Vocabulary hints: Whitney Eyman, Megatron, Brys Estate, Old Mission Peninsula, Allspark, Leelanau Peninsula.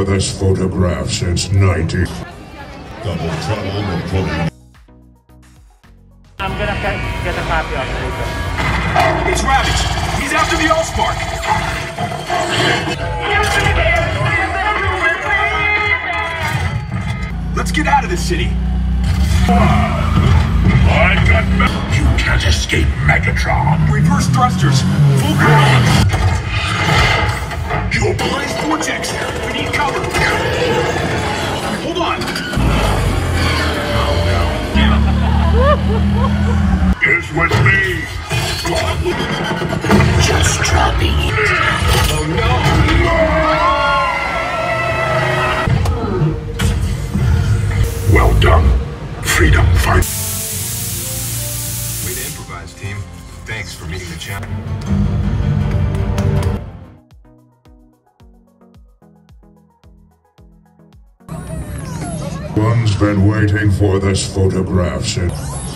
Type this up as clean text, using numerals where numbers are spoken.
for this photograph since 90. Double trouble reporting. I'm gonna get a copy of it. It's Rabbit! He's after the Allspark! Let's get out of this city! I got Megatron! You can't escape Megatron! Reverse thrusters! Full curve! You openized vortex! We need cover! Hold on! Is with me! Just dropping it! Oh no! Well done! Freedom fight. Way to improvise, team. Thanks for meeting the champion. One's been waiting for this photograph since.